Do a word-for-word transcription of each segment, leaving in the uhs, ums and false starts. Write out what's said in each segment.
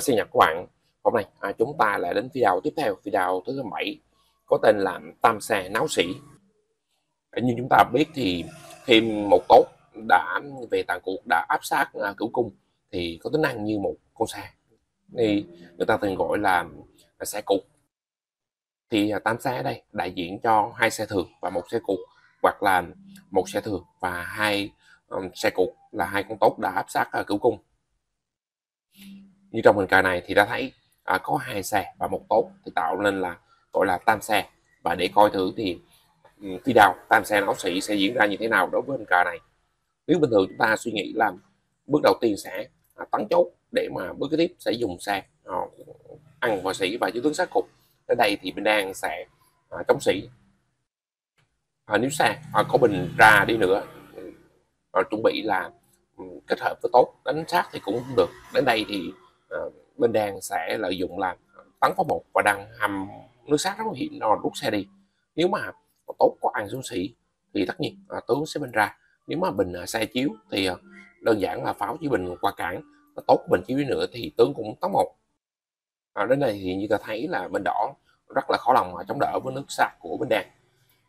Xin chào các bạn, hôm nay à, chúng ta lại đến video tiếp theo, video thứ bảy có tên là Tam Xe Náo Sĩ. Như chúng ta biết thì phim Một Tốt đã về tàn cuộc đã áp sát à, Cửu Cung thì có tính năng như một con xe, thì người ta thường gọi là xe cục. Thì à, Tam Xe ở đây đại diện cho hai xe thường và một xe cục, hoặc là một xe thường và hai um, xe cục, là hai con tốt đã áp sát à, Cửu Cung. Như trong hình cài này thì ta thấy à, có hai xe và một tốt, thì tạo nên là gọi là tam xe. Và để coi thử thì khi nào tam xe náo sĩ sẽ diễn ra như thế nào đối với hình cài này. Nếu bình thường chúng ta suy nghĩ là bước đầu tiên sẽ à, tấn chốt, để mà bước kế tiếp sẽ dùng xe à, ăn vào sĩ và chữ tướng sát cục. Ở đây thì mình đang sẽ à, chống sĩ. À, nếu xe à, có bình ra đi nữa, à, chuẩn bị là kết hợp với tốt đánh sát thì cũng không được. Đến đây thì à, bên đàn sẽ lợi dụng là tấn pháo một và đang hầm nước sát rất hiểm, nó rút xe đi. Nếu mà tốt có ăn xuống sĩ thì tất nhiên à, tướng sẽ bên ra. Nếu mà bình à, xe chiếu thì à, đơn giản là pháo chỉ bình qua cản, và tốt bình chiếu đi nữa thì tướng cũng tấn một. À, đến đây thì như ta thấy là bên đỏ rất là khó lòng mà chống đỡ với nước sát của bên đàn.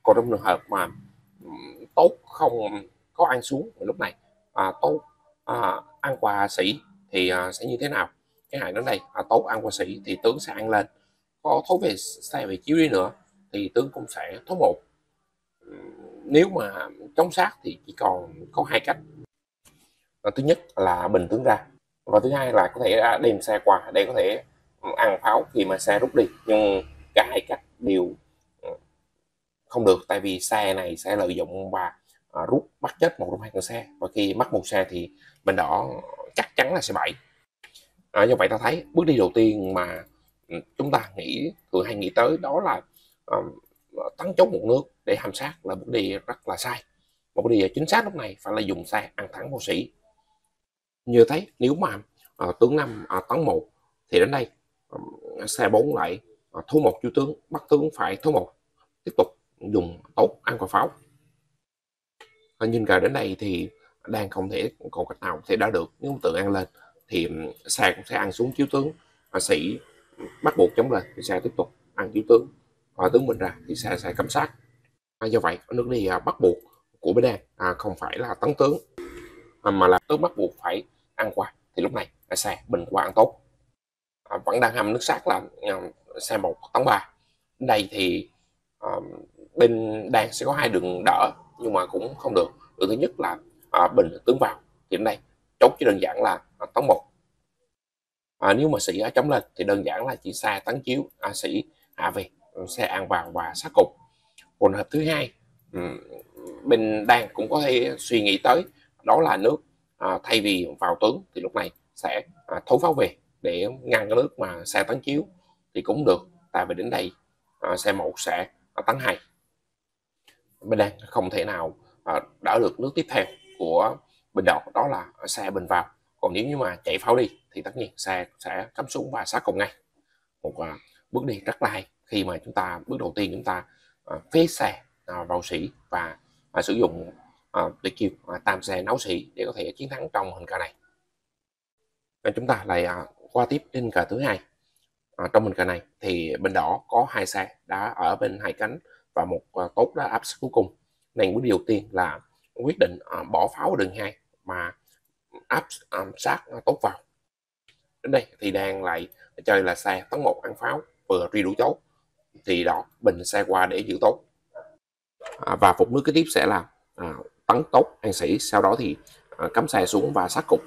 Còn trong trường hợp mà tốt không có ăn xuống lúc này, à, tốt à, ăn qua sĩ thì à, sẽ như thế nào? Cái hại đến đây à, tốt ăn qua sĩ thì tướng sẽ ăn lên, có thối về xe về chiếu đi nữa thì tướng cũng sẽ thối một. Nếu mà chống sát thì chỉ còn có hai cách, à, thứ nhất là bình tướng ra, và thứ hai là có thể đem xe qua để có thể ăn pháo khi mà xe rút đi. Nhưng cả hai cách đều không được, tại vì xe này sẽ lợi dụng và à, rút bắt chết một trong hai con xe, và khi mắc một xe thì bên đỏ chắc chắn là sẽ bại. À, như vậy ta thấy bước đi đầu tiên mà chúng ta nghĩ thường hay nghĩ tới đó là um, tấn chốt một nước để hàm sát, là bước đi rất là sai. Một bước đi chính xác lúc này phải là dùng xe ăn thẳng vô sĩ. Như thấy nếu mà uh, tướng năm uh, tấn một thì đến đây um, xe bốn lại uh, thua một, chú tướng bắt tướng phải thua một, tiếp tục dùng tốt ăn quả pháo. À, nhìn cả đến đây thì đang không thể còn cách nào thì đã được. Nếu tự ăn lên thì xe cũng sẽ ăn xuống chiếu tướng, và sĩ bắt buộc chống lên thì xe tiếp tục ăn chiếu tướng, và tướng mình ra thì xe sẽ cấm sát. À, do vậy nước đi à, bắt buộc của bên đen à, không phải là tấn tướng à, mà là tướng bắt buộc phải ăn qua, thì lúc này à, xe bình qua ăn tốt. À, vẫn đang hầm nước sát là à, xe một tấn ba. Đây thì à, bên đen sẽ có hai đường đỡ nhưng mà cũng không được. Đường thứ nhất là à, bình tướng vào thì đến đây chốt chỉ đơn giản là tấn một. À, nếu mà sĩ à, chống lên thì đơn giản là chỉ xa tấn chiếu, à, sĩ hạ à, về xe ăn vào và sát cục. Còn hợp thứ hai um, bên đan cũng có thể suy nghĩ tới đó là nước à, thay vì vào tướng thì lúc này sẽ à, thấu pháo về để ngăn cái nước mà xe tấn chiếu thì cũng được, tại vì đến đây à, xe một sẽ à, tấn hai. Bên đan không thể nào à, đỡ được nước tiếp theo của bình đỏ, đó là xe bình vào. Còn nếu như mà chạy pháo đi thì tất nhiên xe sẽ cắm súng và sát cùng ngay. Một à, bước đi rất là hay khi mà chúng ta bước đầu tiên chúng ta à, phế xe à, vào sĩ và à, sử dụng à, tuyệt chiêu à, tam xe náo sĩ để có thể chiến thắng trong hình cờ này. À, chúng ta lại à, qua tiếp đến cờ thứ hai. À, trong hình cờ này thì bên đỏ có hai xe đã ở bên hai cánh và một à, tốt đã áp sát cuối cùng. Nên bước điều tiên là quyết định à, bỏ pháo ở đường hai mà áp um, sát tốt vào. Đến đây thì đang lại chơi là xe tấn một ăn pháo vừa truy đuổi chốt, thì đó bình xe qua để giữ tốt. À, và phục nước kế tiếp sẽ là à, tấn tốt ăn sĩ, sau đó thì à, cắm xe xuống và sát cục.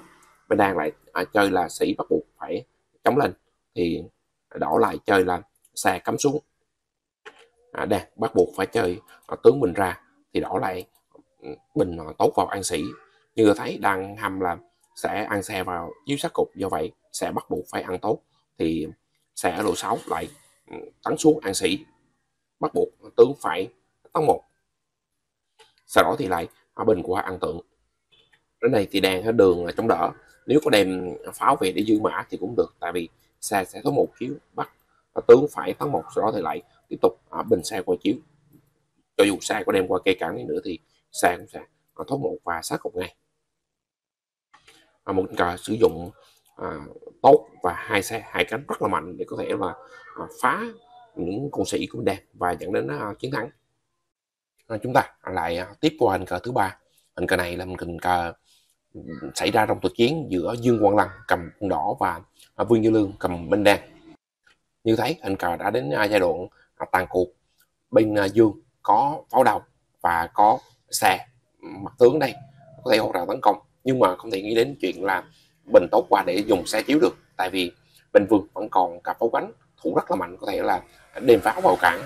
Bên đang lại à, chơi là sĩ bắt buộc phải chống lên, thì đỏ lại chơi là xe cắm xuống. À, đang bắt buộc phải chơi à, tướng bình ra thì đỏ lại bình à, tốt vào ăn sĩ. Như thấy đang hầm là sẽ ăn xe vào chiếu sát cục, do vậy sẽ bắt buộc phải ăn tốt, thì xe ở lộ sáu lại tấn xuống ăn sĩ, bắt buộc tướng phải tấn một, sau đó thì lại ở bình của ăn tượng. Đến đây thì đang ở đường là chống đỡ, nếu có đem pháo về để dư mã thì cũng được, tại vì xe sẽ có một chiếu bắt tướng phải tấn một, sau đó thì lại tiếp tục ở bình xe qua chiếu. Cho dù xe có đem qua cây cản đi nữa thì xe cũng sẽ thốt một và sát cục ngay. À, một cờ sử dụng à, tốt và hai xe hai cánh rất là mạnh để có thể là phá những con sĩ của đẹp và dẫn đến chiến thắng. Chúng ta lại tiếp qua hình cờ thứ ba. Hình cờ này là một hình cờ xảy ra trong cuộc chiến giữa Dương Quang Lăng cầm quân đỏ và Vương Như Lương cầm binh đen. Như thấy hình cờ đã đến giai đoạn tàn cuộc, bên Dương có pháo đầu và có xe mặt tướng đây có thể hỗ trợ tấn công, nhưng mà không thể nghĩ đến chuyện là Bình tốt qua để dùng xe chiếu được, tại vì Bình Vương vẫn còn cả pháo cánh thủ rất là mạnh, có thể là đem pháo vào cản.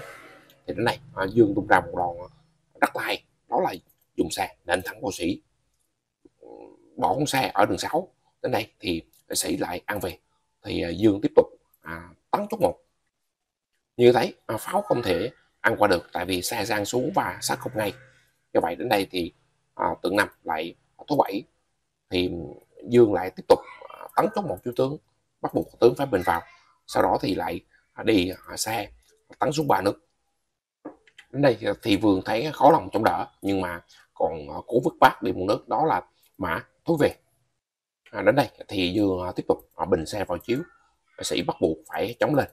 Thì đến đây Dương tung ra một đòn rất là hay, đó là dùng xe nên thắng vào sĩ, bỏ con xe ở đường sáu. Đến đây thì sĩ lại ăn về, thì Dương tiếp tục à, tấn chút một. Như thấy à, pháo không thể ăn qua được tại vì xe giang xuống và sát không ngay. Như vậy đến đây thì à, tượng năm lại thứ bảy thì Dương lại tiếp tục à, tấn chút một chú tướng, bắt buộc tướng phải bình vào, sau đó thì lại à, đi à, xe tấn xuống ba nước. Đến đây thì Vương thấy khó lòng chống đỡ, nhưng mà còn à, cố vứt bát đi một nước, đó là mã thối về. À, đến đây thì Dương tiếp tục à, bình xe vào chiếu, sĩ bắt buộc phải chống lên.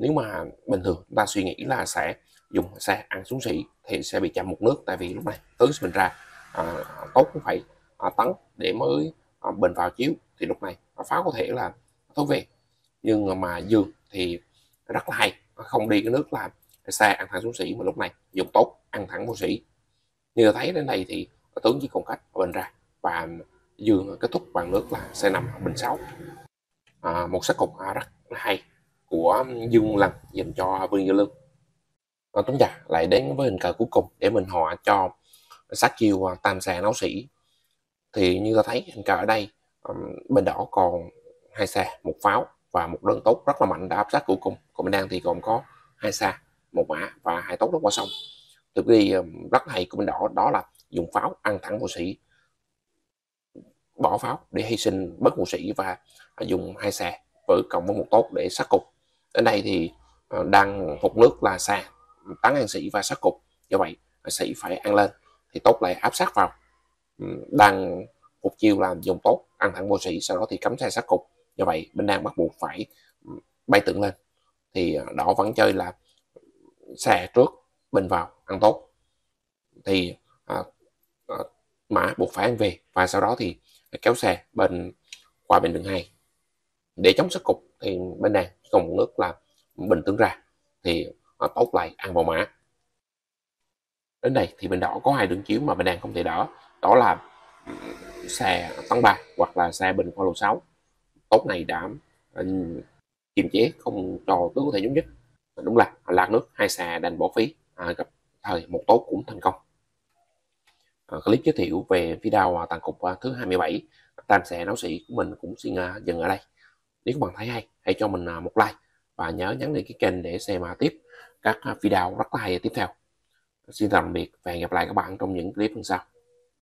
Nếu mà bình thường ta suy nghĩ là sẽ dùng xe ăn xuống sĩ thì sẽ bị chạm một nước, tại vì lúc này tướng mình ra à, tốt cũng phải à, tấn để mới à, bình vào chiếu, thì lúc này pháo có thể là thối về. Nhưng mà Dương thì rất là hay, không đi cái nước là xe ăn thẳng xuống sĩ, mà lúc này dùng tốt ăn thẳng vô sĩ. Như thấy đến đây thì tướng chỉ còn cách bình ra và Dương kết thúc bằng nước là xe nằm bình sáu. À, một sắc cục à, rất hay của Dương Lăng dành cho Vương Như Lương. Còn chúng ta lại đến với hình cờ cuối cùng để mình họa cho sát chiêu Tam Xe Náo Sĩ. Thì như ta thấy hình cờ ở đây um, bên đỏ còn hai xe một pháo và một đơn tốt rất là mạnh đã áp sát cuối cùng, còn bên đen thì còn có hai xe một mã và hai tốt đã qua sông. Thực đi um, rất hay của bên đỏ đó là dùng pháo ăn thẳng vô sĩ, bỏ pháo để hy sinh bất ngũ sĩ và dùng hai xe với cộng với một tốt để sát cục. Đến đây thì đang phục nước là xe tán an sĩ và sát cục, do vậy sĩ phải ăn lên thì tốt lại áp sát vào, đang phục chiêu làm dùng tốt ăn thẳng vô sĩ, sau đó thì cấm xe sát cục, do vậy bên đang bắt buộc phải bay tượng lên. Thì đỏ vẫn chơi là xe trước bình vào ăn tốt, thì à, à, mã buộc phải ăn về và sau đó thì kéo xe bên qua bên đường hai để chống sát cục. Thì bên này còn nước là bình tướng ra thì tốt lại ăn vào mã. Đến đây thì bên đỏ có hai đường chiếu mà bên đen không thể đỡ, đó là xe tấn ba hoặc là xe bình qua lộ sáu. Tốt này đã kiềm chế không cho tướng có thể chống dứt, đúng là lạc nước hai xe đành bỏ phí, à, gặp thời một tốt cũng thành công. À, clip giới thiệu về phi đao tàn cuộc thứ hai mươi bảy Tam Xe Náo Sĩ của mình cũng xin uh, dừng ở đây. Nếu các bạn thấy hay, hãy cho mình uh, một like và nhớ nhấn đăng ký kênh để xem uh, tiếp các uh, video rất là hay tiếp theo. Xin tạm biệt và hẹn gặp lại các bạn trong những clip lần sau.